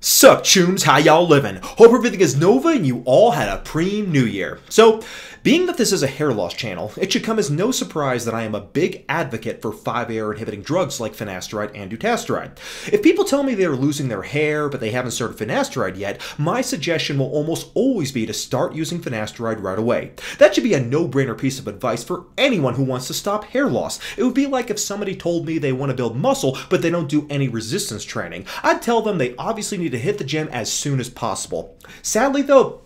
Sup chooms, how y'all living? Hope everything is Nova and you all had a pre-new year. So, being that this is a hair loss channel, it should come as no surprise that I am a big advocate for 5AR inhibiting drugs like finasteride and dutasteride. If people tell me they are losing their hair but they haven't started finasteride yet, my suggestion will almost always be to start using finasteride right away. That should be a no-brainer piece of advice for anyone who wants to stop hair loss. It would be like if somebody told me they want to build muscle but they don't do any resistance training. I'd tell them they obviously need to hit the gym as soon as possible. Sadly though,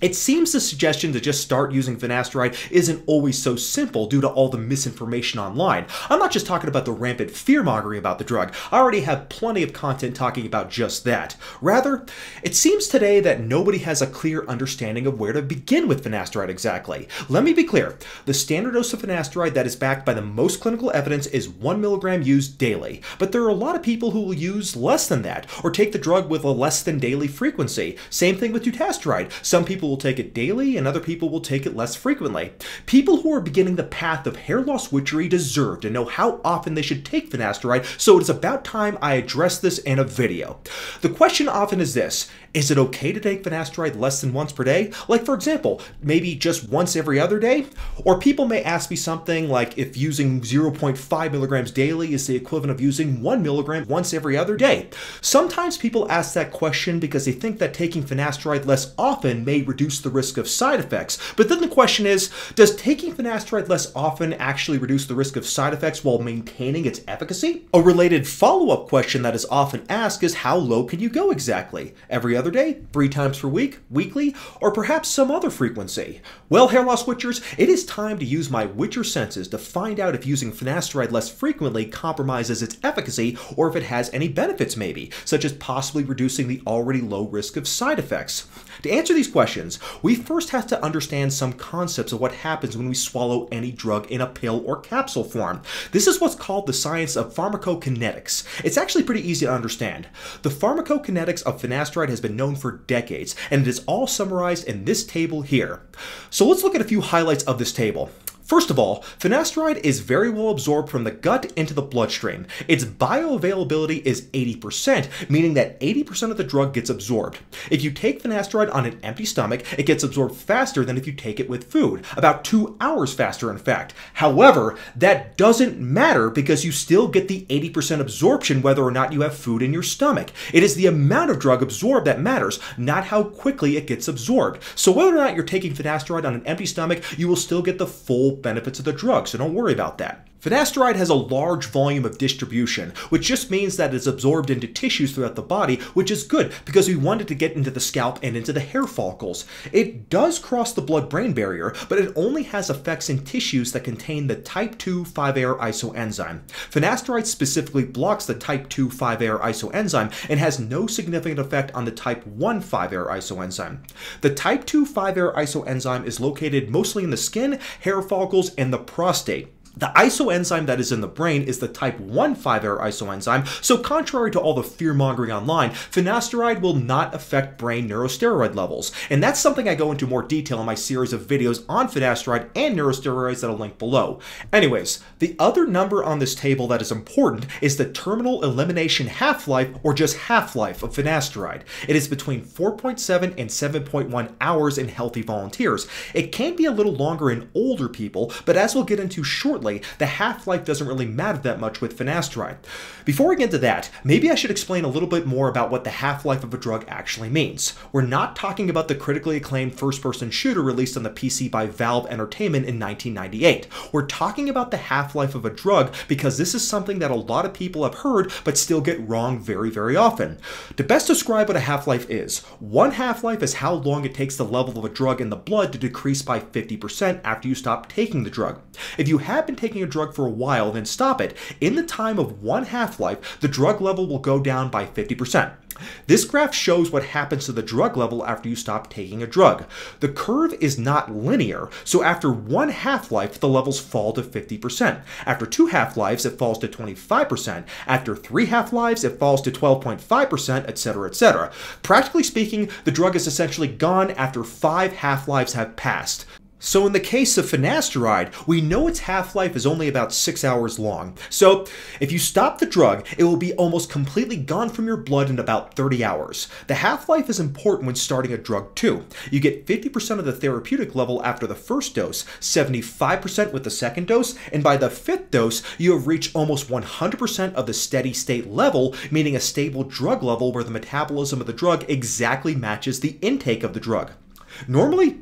it seems the suggestion to just start using finasteride isn't always so simple due to all the misinformation online. I'm not just talking about the rampant fear-mongering about the drug. I already have plenty of content talking about just that. Rather, it seems today that nobody has a clear understanding of where to begin with finasteride exactly. Let me be clear. The standard dose of finasteride that is backed by the most clinical evidence is 1 mg used daily, but there are a lot of people who will use less than that or take the drug with a less than daily frequency. Same thing with dutasteride. Some people will take it daily and other people will take it less frequently. People who are beginning the path of hair loss witchery deserve to know how often they should take finasteride, so it is about time I address this in a video. The question often is this: is it okay to take finasteride less than once per day? Like for example, maybe just once every other day? Or people may ask me something like if using 0.5 mg daily is the equivalent of using 1 mg once every other day. Sometimes people ask that question because they think that taking finasteride less often may reduce the risk of side effects. But then the question is, does taking finasteride less often actually reduce the risk of side effects while maintaining its efficacy? A related follow-up question that is often asked is how low can you go exactly? Every other day? 3 times per week? Weekly? Or perhaps some other frequency? Well, hair loss witchers, it is time to use my witcher senses to find out if using finasteride less frequently compromises its efficacy or if it has any benefits maybe, such as possibly reducing the already low risk of side effects. To answer these questions, we first have to understand some concepts of what happens when we swallow any drug in a pill or capsule form. This is what's called the science of pharmacokinetics. It's actually pretty easy to understand. The pharmacokinetics of finasteride has been known for decades, and it is all summarized in this table here. So let's look at a few highlights of this table. First of all, finasteride is very well absorbed from the gut into the bloodstream. Its bioavailability is 80%, meaning that 80% of the drug gets absorbed. If you take finasteride on an empty stomach, it gets absorbed faster than if you take it with food, about 2 hours faster in fact. However, that doesn't matter because you still get the 80% absorption whether or not you have food in your stomach. It is the amount of drug absorbed that matters, not how quickly it gets absorbed. So whether or not you're taking finasteride on an empty stomach, you will still get the full benefits of the drug, so don't worry about that. Finasteride has a large volume of distribution, which just means that it's absorbed into tissues throughout the body, which is good because we want it to get into the scalp and into the hair follicles. It does cross the blood-brain barrier, but it only has effects in tissues that contain the type 2 5AR isoenzyme. Finasteride specifically blocks the type 2 5AR isoenzyme and has no significant effect on the type 1 5AR isoenzyme. The type 2 5AR isoenzyme is located mostly in the skin, hair follicles, and the prostate. The isoenzyme that is in the brain is the type 1 5AR isoenzyme, so contrary to all the fear-mongering online, finasteride will not affect brain neurosteroid levels. And that's something I go into more detail in my series of videos on finasteride and neurosteroids that I'll link below. Anyways, the other number on this table that is important is the terminal elimination half-life, or just half-life, of finasteride. It is between 4.7 and 7.1 hours in healthy volunteers. It can be a little longer in older people, but as we'll get into shortly, the half-life doesn't really matter that much with finasteride. Before we get to that, maybe I should explain a little bit more about what the half-life of a drug actually means. We're not talking about the critically acclaimed first-person shooter released on the PC by Valve Entertainment in 1998. We're talking about the half-life of a drug because this is something that a lot of people have heard but still get wrong very, very often. To best describe what a half-life is, one half-life is how long it takes the level of a drug in the blood to decrease by 50% after you stop taking the drug. If you have been taking a drug for a while, then stop it. In the time of one half-life, the drug level will go down by 50%. This graph shows what happens to the drug level after you stop taking a drug. The curve is not linear, so after one half-life, the levels fall to 50%. After 2 half-lives, it falls to 25%. After 3 half-lives, it falls to 12.5%, etc., etc. Practically speaking, the drug is essentially gone after 5 half-lives have passed. So in the case of finasteride, we know its half-life is only about 6 hours long. So if you stop the drug, it will be almost completely gone from your blood in about 30 hours. The half-life is important when starting a drug too. You get 50% of the therapeutic level after the first dose, 75% with the second dose, and by the fifth dose, you have reached almost 100% of the steady state level, meaning a stable drug level where the metabolism of the drug exactly matches the intake of the drug. Normally,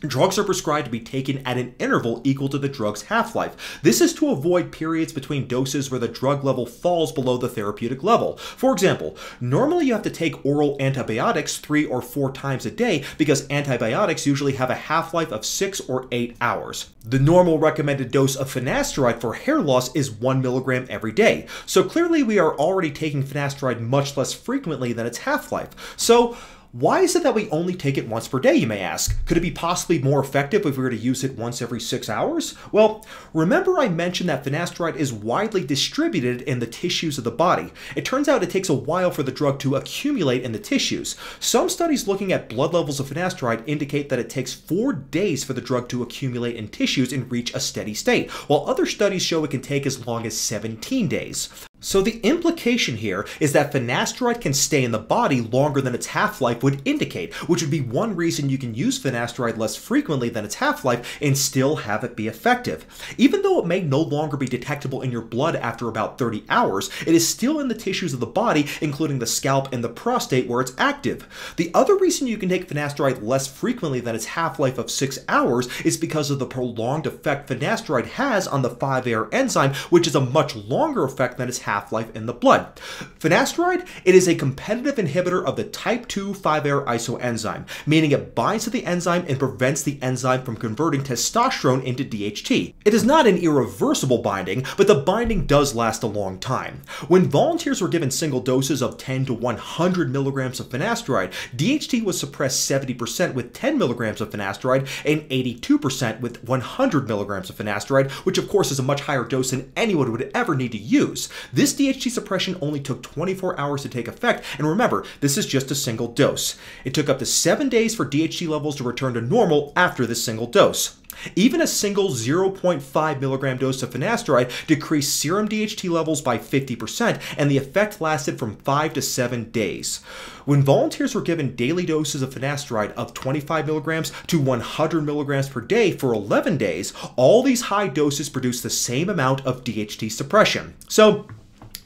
drugs are prescribed to be taken at an interval equal to the drug's half-life. This is to avoid periods between doses where the drug level falls below the therapeutic level. For example, normally you have to take oral antibiotics 3 or 4 times a day because antibiotics usually have a half-life of 6 or 8 hours. The normal recommended dose of finasteride for hair loss is 1 milligram every day. So clearly we are already taking finasteride much less frequently than its half-life. So why is it that we only take it once per day, you may ask? Could it be possibly more effective if we were to use it once every 6 hours? Well, remember I mentioned that finasteride is widely distributed in the tissues of the body. It turns out it takes a while for the drug to accumulate in the tissues. Some studies looking at blood levels of finasteride indicate that it takes 4 days for the drug to accumulate in tissues and reach a steady state, while other studies show it can take as long as 17 days. So the implication here is that finasteride can stay in the body longer than its half-life would indicate, which would be one reason you can use finasteride less frequently than its half-life and still have it be effective. Even though it may no longer be detectable in your blood after about 30 hours, it is still in the tissues of the body, including the scalp and the prostate where it's active. The other reason you can take finasteride less frequently than its half-life of 6 hours is because of the prolonged effect finasteride has on the 5AR enzyme, which is a much longer effect than its half-life in the blood. Finasteride, it is a competitive inhibitor of the type 2 5AR isoenzyme, meaning it binds to the enzyme and prevents the enzyme from converting testosterone into DHT. It is not an irreversible binding, but the binding does last a long time. When volunteers were given single doses of 10 to 100 milligrams of finasteride, DHT was suppressed 70% with 10 milligrams of finasteride and 82% with 100 milligrams of finasteride, which of course is a much higher dose than anyone would ever need to use. This DHT suppression only took 24 hours to take effect, and remember, this is just a single dose. It took up to 7 days for DHT levels to return to normal after this single dose. Even a single 0.5 milligram dose of finasteride decreased serum DHT levels by 50%, and the effect lasted from 5 to 7 days. When volunteers were given daily doses of finasteride of 25 milligrams to 100 milligrams per day for 11 days, all these high doses produced the same amount of DHT suppression. So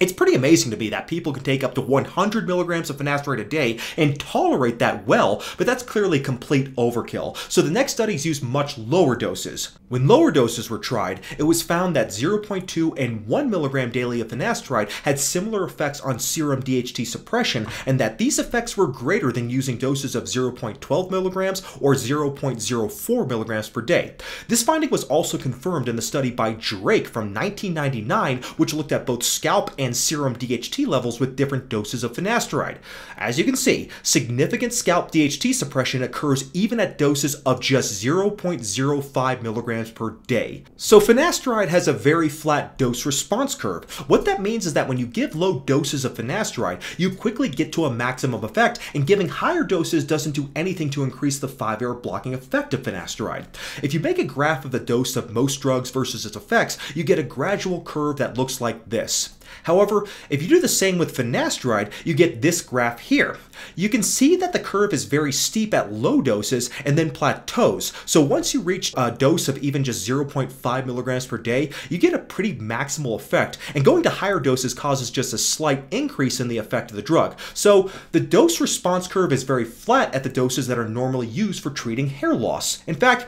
it's pretty amazing to me that people can take up to 100 milligrams of finasteride a day and tolerate that well, but that's clearly complete overkill. So the next studies used much lower doses. When lower doses were tried, it was found that 0.2 and 1 milligram daily of finasteride had similar effects on serum DHT suppression, and that these effects were greater than using doses of 0.12 milligrams or 0.04 milligrams per day. This finding was also confirmed in the study by Drake from 1999, which looked at both scalp and serum DHT levels with different doses of finasteride. As you can see, significant scalp DHT suppression occurs even at doses of just 0.05 milligrams per day. So finasteride has a very flat dose response curve. What that means is that when you give low doses of finasteride, you quickly get to a maximum effect, and giving higher doses doesn't do anything to increase the 5AR blocking effect of finasteride. If you make a graph of the dose of most drugs versus its effects, you get a gradual curve that looks like this. However, if you do the same with finasteride, you get this graph here. You can see that the curve is very steep at low doses and then plateaus. So once you reach a dose of even just 0.5 milligrams per day, you get a pretty maximal effect, and going to higher doses causes just a slight increase in the effect of the drug. So the dose response curve is very flat at the doses that are normally used for treating hair loss. In fact,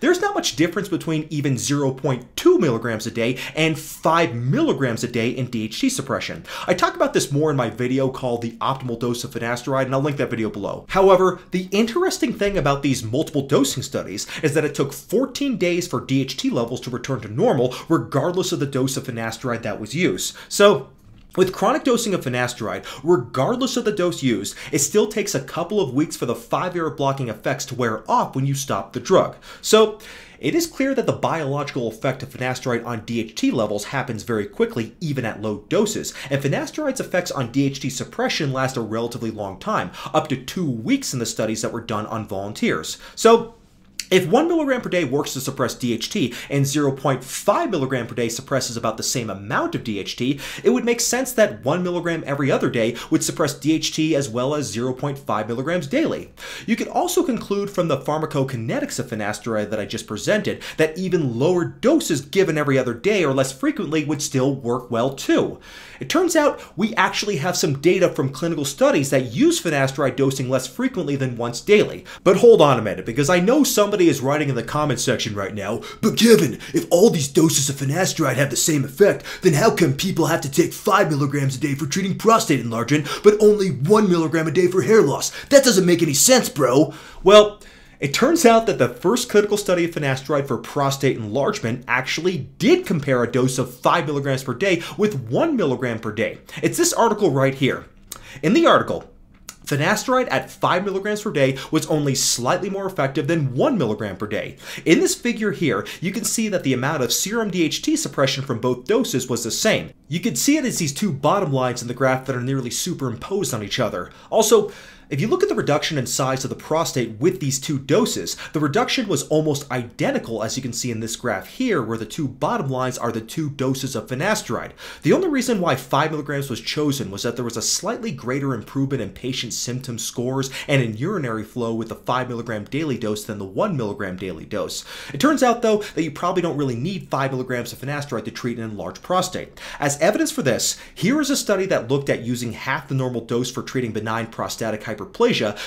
there's not much difference between even 0.2 milligrams a day and 5 milligrams a day in DHT suppression. I talk about this more in my video called The Optimal Dose of Finasteride, and I'll link that video below. However, the interesting thing about these multiple dosing studies is that it took 14 days for DHT levels to return to normal, regardless of the dose of finasteride that was used. So with chronic dosing of finasteride, regardless of the dose used, it still takes a couple of weeks for the 5AR blocking effects to wear off when you stop the drug. So it is clear that the biological effect of finasteride on DHT levels happens very quickly, even at low doses, and finasteride's effects on DHT suppression last a relatively long time, up to 2 weeks in the studies that were done on volunteers. So If 1 milligram per day works to suppress DHT and 0.5 milligram per day suppresses about the same amount of DHT, it would make sense that 1 milligram every other day would suppress DHT as well as 0.5 milligrams daily. You could also conclude from the pharmacokinetics of finasteride that I just presented that even lower doses given every other day or less frequently would still work well too. It turns out we actually have some data from clinical studies that use finasteride dosing less frequently than once daily. But hold on a minute, because I know somebody is writing in the comment section right now, but Kevin, if all these doses of finasteride have the same effect, then how come people have to take 5 milligrams a day for treating prostate enlargement, but only 1 milligram a day for hair loss? That doesn't make any sense, bro. Well, it turns out that the first clinical study of finasteride for prostate enlargement actually did compare a dose of 5 milligrams per day with 1 milligram per day. It's this article right here. In the article, finasteride at 5 milligrams per day was only slightly more effective than 1 milligram per day. In this figure here, you can see that the amount of serum DHT suppression from both doses was the same. You can see it as these two bottom lines in the graph that are nearly superimposed on each other. Also, if you look at the reduction in size of the prostate with these two doses, the reduction was almost identical, as you can see in this graph here, where the two bottom lines are the two doses of finasteride. The only reason why 5 milligrams was chosen was that there was a slightly greater improvement in patient symptom scores and in urinary flow with the 5 milligram daily dose than the 1 milligram daily dose. It turns out, though, that you probably don't really need 5 milligrams of finasteride to treat an enlarged prostate. As evidence for this, here is a study that looked at using half the normal dose for treating benign prostatic hyperplasia,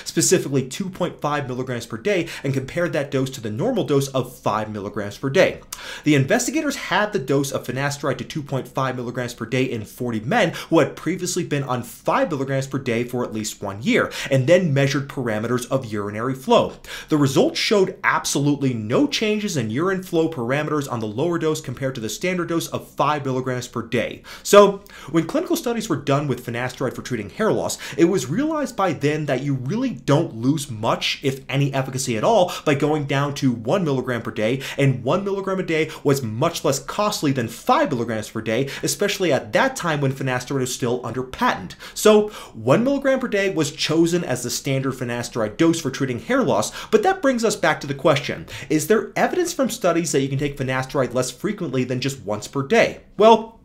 specifically 2.5 milligrams per day, and compared that dose to the normal dose of 5 milligrams per day. The investigators had the dose of finasteride to 2.5 milligrams per day in 40 men who had previously been on 5 milligrams per day for at least 1 year, and then measured parameters of urinary flow. The results showed absolutely no changes in urine flow parameters on the lower dose compared to the standard dose of 5 milligrams per day. So, when clinical studies were done with finasteride for treating hair loss, it was realized by then that you really don't lose much, if any efficacy at all, by going down to 1 milligram per day, and 1 milligram a day was much less costly than 5 milligrams per day, especially at that time when finasteride was still under patent. So 1 milligram per day was chosen as the standard finasteride dose for treating hair loss, but that brings us back to the question, is there evidence from studies that you can take finasteride less frequently than just once per day? Well,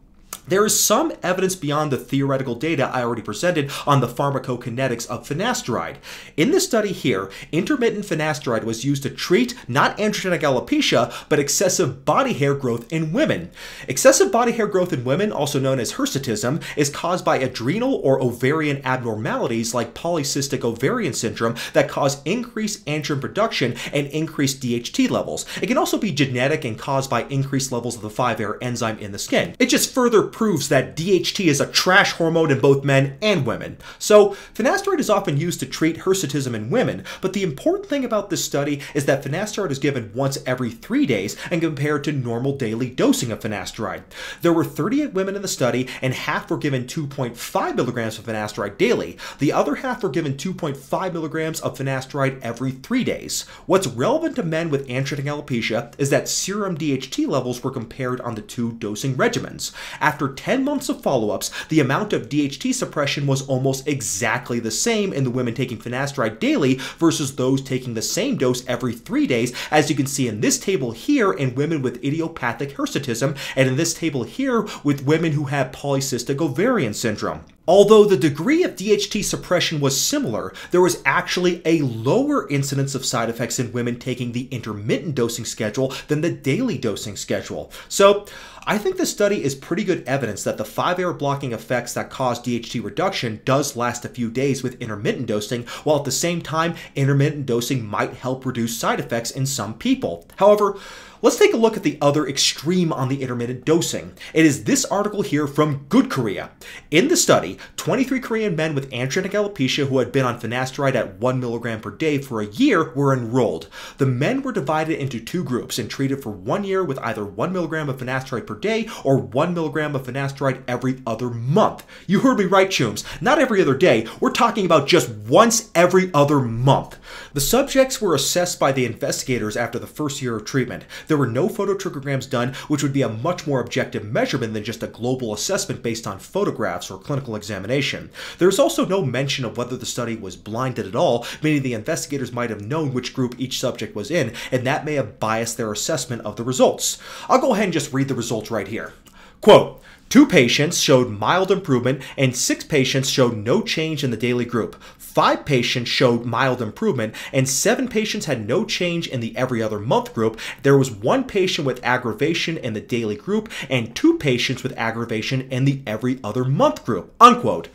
there is some evidence beyond the theoretical data I already presented on the pharmacokinetics of finasteride. In this study here, intermittent finasteride was used to treat not androgenic alopecia, but excessive body hair growth in women. Excessive body hair growth in women, also known as hirsutism, is caused by adrenal or ovarian abnormalities like polycystic ovarian syndrome that cause increased androgen production and increased DHT levels. It can also be genetic and caused by increased levels of the 5AR enzyme in the skin. It just further proves that DHT is a trash hormone in both men and women. So finasteride is often used to treat hirsutism in women, but the important thing about this study is that finasteride is given once every 3 days and compared to normal daily dosing of finasteride. There were 38 women in the study, and half were given 2.5 milligrams of finasteride daily. The other half were given 2.5 milligrams of finasteride every 3 days. What's relevant to men with androgenic alopecia is that serum DHT levels were compared on the two dosing regimens. After 10 months of follow-ups, the amount of DHT suppression was almost exactly the same in the women taking finasteride daily versus those taking the same dose every 3 days, as you can see in this table here in women with idiopathic hirsutism, and in this table here with women who have polycystic ovarian syndrome. Although the degree of DHT suppression was similar, there was actually a lower incidence of side effects in women taking the intermittent dosing schedule than the daily dosing schedule. So I think this study is pretty good evidence that the 5AR blocking effects that cause DHT reduction does last a few days with intermittent dosing, while at the same time, intermittent dosing might help reduce side effects in some people. However, let's take a look at the other extreme on the intermittent dosing. It is this article here from Good Korea. In the study, 23 Korean men with androgenic alopecia who had been on finasteride at 1 milligram per day for a year were enrolled. The men were divided into two groups and treated for 1 year with either 1 milligram of finasteride per day or 1 milligram of finasteride every other month. You heard me right, chums. Not every other day. We're talking about just once every other month. The subjects were assessed by the investigators after the first year of treatment. There were no phototrichograms done, which would be a much more objective measurement than just a global assessment based on photographs or clinical examination. There is also no mention of whether the study was blinded at all, meaning the investigators might have known which group each subject was in, and that may have biased their assessment of the results. I'll go ahead and just read the results right here. Quote, 2 patients showed mild improvement and 6 patients showed no change in the daily group. 5 patients showed mild improvement and 7 patients had no change in the every other month group. There was 1 patient with aggravation in the daily group and 2 patients with aggravation in the every other month group, unquote.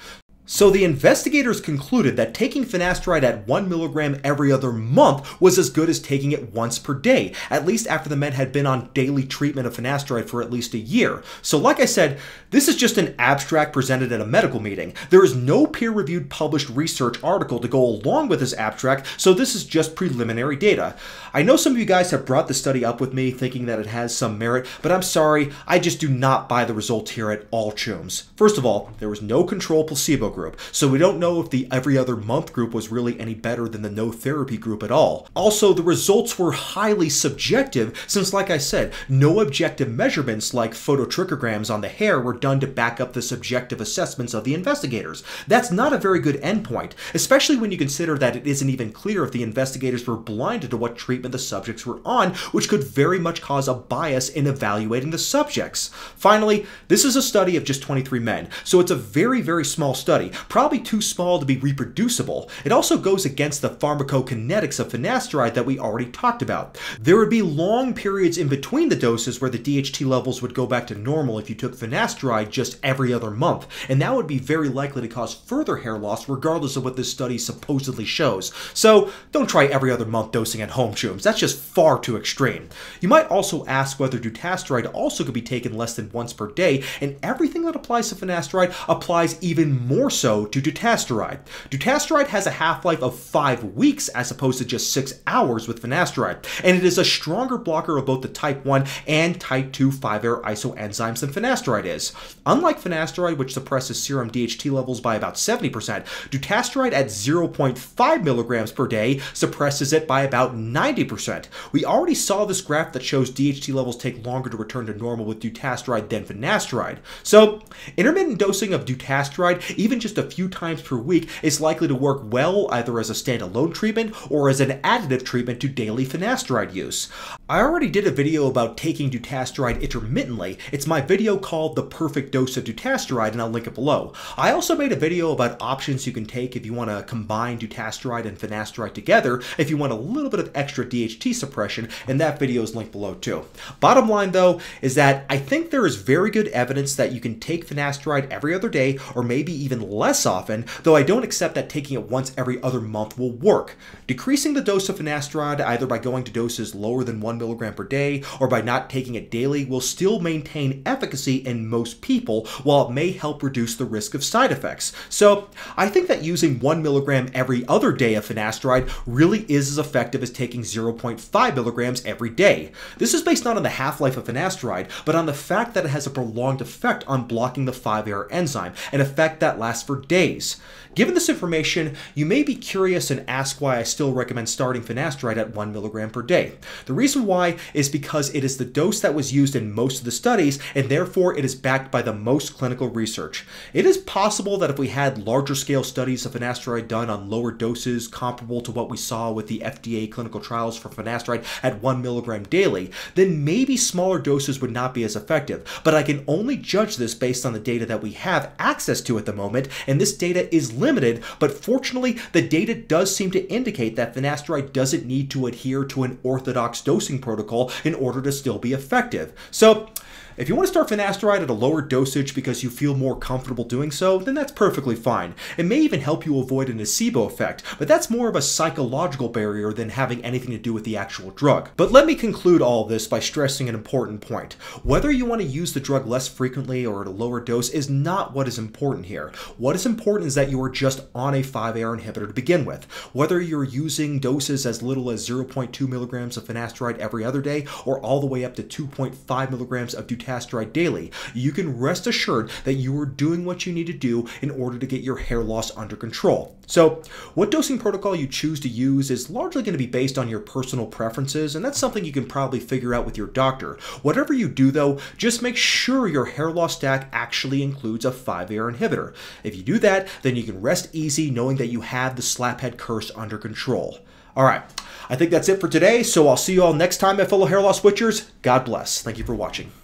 So the investigators concluded that taking finasteride at 1 mg every other month was as good as taking it once per day, at least after the men had been on daily treatment of finasteride for at least a year. So like I said, this is just an abstract presented at a medical meeting. There is no peer-reviewed published research article to go along with this abstract, so this is just preliminary data. I know some of you guys have brought this study up with me thinking that it has some merit, but I'm sorry, I just do not buy the results here at all, chums. First of all, there was no control placebo group, so we don't know if the every other month group was really any better than the no therapy group at all. Also, the results were highly subjective since, like I said, no objective measurements like phototrichograms on the hair were done to back up the subjective assessments of the investigators. That's not a very good endpoint, especially when you consider that it isn't even clear if the investigators were blinded to what treatment the subjects were on, which could very much cause a bias in evaluating the subjects. Finally, this is a study of just 23 men, so it's a very, very small study. Probably too small to be reproducible. It also goes against the pharmacokinetics of finasteride that we already talked about. There would be long periods in between the doses where the DHT levels would go back to normal if you took finasteride just every other month, and that would be very likely to cause further hair loss regardless of what this study supposedly shows. So don't try every other month dosing at home, chums. That's just far too extreme. You might also ask whether dutasteride also could be taken less than once per day, and everything that applies to finasteride applies even more so to dutasteride. Dutasteride has a half-life of 5 weeks as opposed to just 6 hours with finasteride, and it is a stronger blocker of both the type 1 and type 2 5AR isoenzymes than finasteride is. Unlike finasteride, which suppresses serum DHT levels by about 70%, dutasteride at 0.5 mg per day suppresses it by about 90%. We already saw this graph that shows DHT levels take longer to return to normal with dutasteride than finasteride. So intermittent dosing of dutasteride, even just a few times per week, is likely to work well either as a standalone treatment or as an additive treatment to daily finasteride use. I already did a video about taking dutasteride intermittently. It's my video called The Perfect Dose of Dutasteride, and I'll link it below. I also made a video about options you can take if you want to combine dutasteride and finasteride together if you want a little bit of extra DHT suppression, and that video is linked below too. Bottom line though is that I think there is very good evidence that you can take finasteride every other day or maybe even less often, though I don't accept that taking it once every other month will work. Decreasing the dose of finasteride either by going to doses lower than 1 mg per day or by not taking it daily will still maintain efficacy in most people, while it may help reduce the risk of side effects. So I think that using 1 mg every other day of finasteride really is as effective as taking 0.5 mg every day. This is based not on the half-life of finasteride, but on the fact that it has a prolonged effect on blocking the 5AR enzyme, an effect that lasts for days. Given this information, you may be curious and ask why I still recommend starting finasteride at 1 mg per day. The reason why is because it is the dose that was used in most of the studies, and therefore it is backed by the most clinical research. It is possible that if we had larger scale studies of finasteride done on lower doses comparable to what we saw with the FDA clinical trials for finasteride at 1 mg daily, then maybe smaller doses would not be as effective, but I can only judge this based on the data that we have access to at the moment, and this data is limited, but fortunately the data does seem to indicate that finasteride doesn't need to adhere to an orthodox dosing protocol in order to still be effective. So if you want to start finasteride at a lower dosage because you feel more comfortable doing so, then that's perfectly fine. It may even help you avoid an nocebo effect, but that's more of a psychological barrier than having anything to do with the actual drug. But let me conclude all this by stressing an important point. Whether you want to use the drug less frequently or at a lower dose is not what is important here. What is important is that you are just on a 5AR inhibitor to begin with. Whether you're using doses as little as 0.2 mg of finasteride every other day or all the way up to 2.5 mg of dutasteride dutasteride daily, you can rest assured that you are doing what you need to do in order to get your hair loss under control. So what dosing protocol you choose to use is largely going to be based on your personal preferences, and that's something you can probably figure out with your doctor. Whatever you do though, just make sure your hair loss stack actually includes a 5AR inhibitor. If you do that, then you can rest easy knowing that you have the slaphead curse under control. All right, I think that's it for today, so I'll see you all next time, my fellow hair loss witchers. God bless. Thank you for watching.